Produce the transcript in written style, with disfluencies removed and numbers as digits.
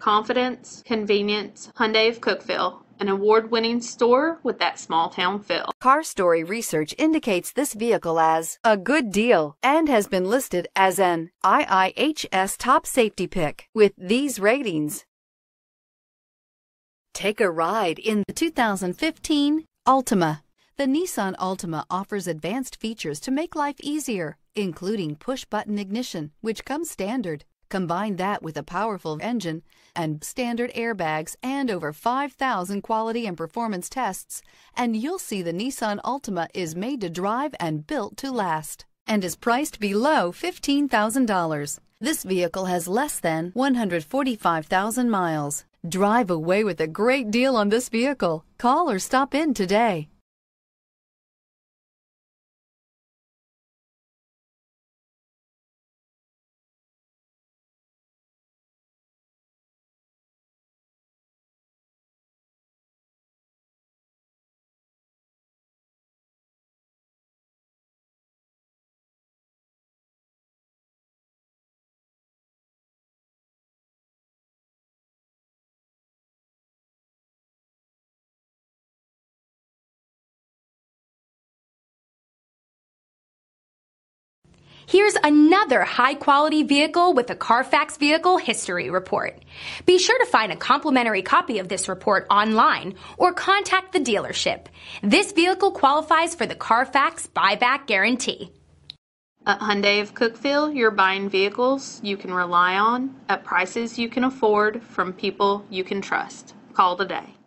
Confidence, convenience, Hyundai of Cookeville, an award-winning store with that small-town feel. Car Story Research indicates this vehicle as a good deal and has been listed as an IIHS Top Safety Pick with these ratings. Take a ride in the 2015 Altima. The Nissan Altima offers advanced features to make life easier, including push-button ignition, which comes standard. Combine that with a powerful engine and standard airbags and over 5,000 quality and performance tests, and you'll see the Nissan Altima is made to drive and built to last, and is priced below $15,000. This vehicle has less than 145,000 miles. Drive away with a great deal on this vehicle. Call or stop in today. Here's another high-quality vehicle with a Carfax Vehicle History Report. Be sure to find a complimentary copy of this report online or contact the dealership. This vehicle qualifies for the Carfax Buyback Guarantee. At Hyundai of Cookeville, you're buying vehicles you can rely on at prices you can afford from people you can trust. Call today.